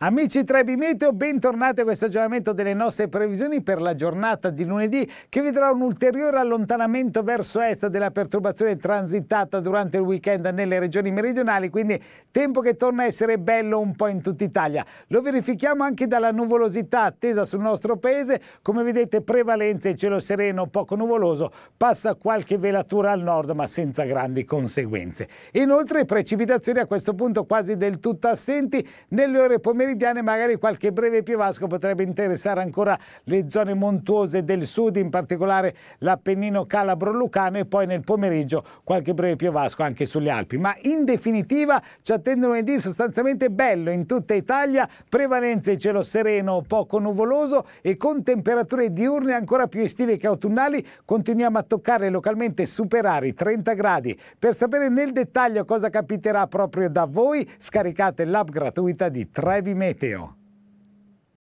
Amici 3BMeteo, bentornati a questo aggiornamento delle nostre previsioni per la giornata di lunedì, che vedrà un ulteriore allontanamento verso est della perturbazione transitata durante il weekend nelle regioni meridionali, quindi tempo che torna a essere bello un po' in tutta Italia. Lo verifichiamo anche dalla nuvolosità attesa sul nostro paese. Come vedete, prevalenza e cielo sereno poco nuvoloso, passa qualche velatura al nord ma senza grandi conseguenze. Inoltre precipitazioni a questo punto quasi del tutto assenti nelle ore pomeridiane. Magari qualche breve piovasco potrebbe interessare ancora le zone montuose del sud, in particolare l'Appennino Calabro Lucano, e poi nel pomeriggio qualche breve piovasco anche sulle Alpi. Ma in definitiva ci attende lunedì sostanzialmente bello in tutta Italia, prevalenza di cielo sereno poco nuvoloso e con temperature diurne ancora più estive che autunnali. Continuiamo a toccare localmente e superare i 30 gradi. Per sapere nel dettaglio cosa capiterà proprio da voi, scaricate l'app gratuita di 3BMeteo.